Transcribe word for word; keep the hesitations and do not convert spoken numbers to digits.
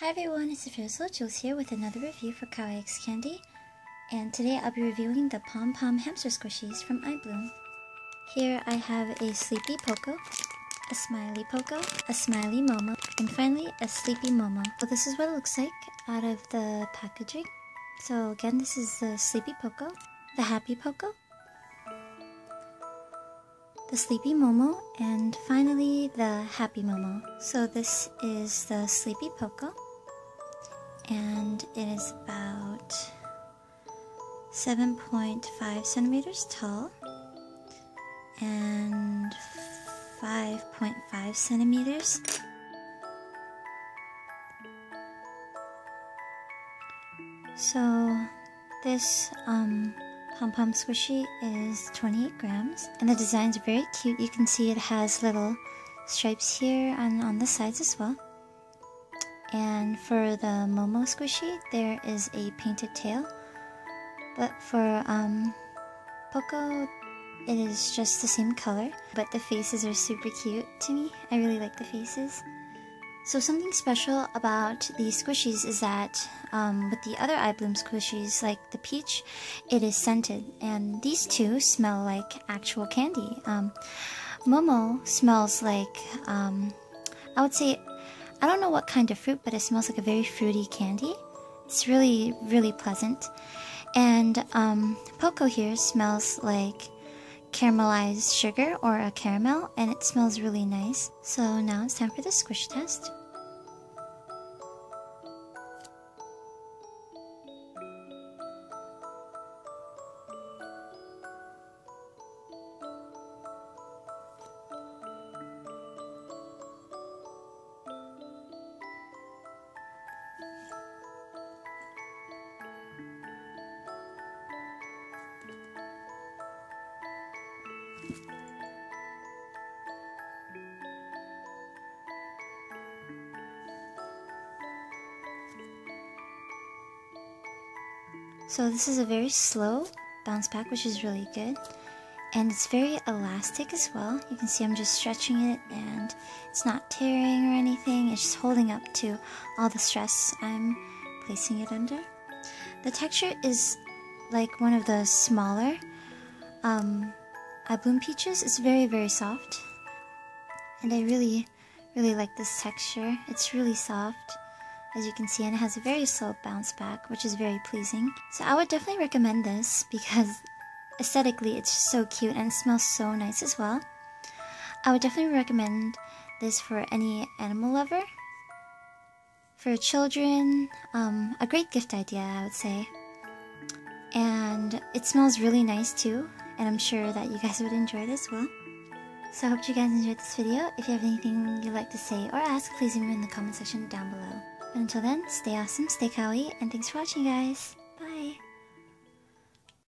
Hi everyone, it's Saphirazlil Jewels here with another review for Kawaii X Candy, and today I'll be reviewing the Pom Pom hamster squishies from iBloom. Here I have a sleepy Poco, a smiley Poco, a smiley Momo, and finally a sleepy Momo. So this is what it looks like out of the packaging. So again, this is the sleepy Poco, the happy Poco, the sleepy Momo, and finally the happy Momo. So this is the sleepy Poco, and it is about seven point five centimeters tall and five point five centimeters. So this um Pom Pom squishy is twenty-eight grams, and the design's very cute. You can see it has little stripes here and on the sides as well. And for the Momo squishy, there is a painted tail, but for um, Poco, it is just the same color, but the faces are super cute to me. I really like the faces. So something special about these squishies is that um, with the other iBloom squishies, like the peach, it is scented, and these two smell like actual candy. Um, Momo smells like, um, I would say, I don't know what kind of fruit, but it smells like a very fruity candy. It's really, really pleasant. And um, Poco here smells like caramelized sugar or a caramel, and it smells really nice. So now it's time for the squish test. So this is a very slow bounce back, which is really good, and it's very elastic as well. You can see I'm just stretching it, and it's not tearing or anything. It's just holding up to all the stress I'm placing it under. The texture is like one of the smaller um, iBloom peaches. It's very, very soft, and I really, really like this texture. It's really soft, as you can see, and it has a very slow bounce back, which is very pleasing. So I would definitely recommend this, because aesthetically it's so cute and it smells so nice as well. I would definitely recommend this for any animal lover, for children, um, a great gift idea, I would say. And it smells really nice too, and I'm sure that you guys would enjoy it as well. So I hope you guys enjoyed this video. If you have anything you'd like to say or ask, please leave me in the comment section down below. But until then, stay awesome, stay kawaii, and thanks for watching, guys!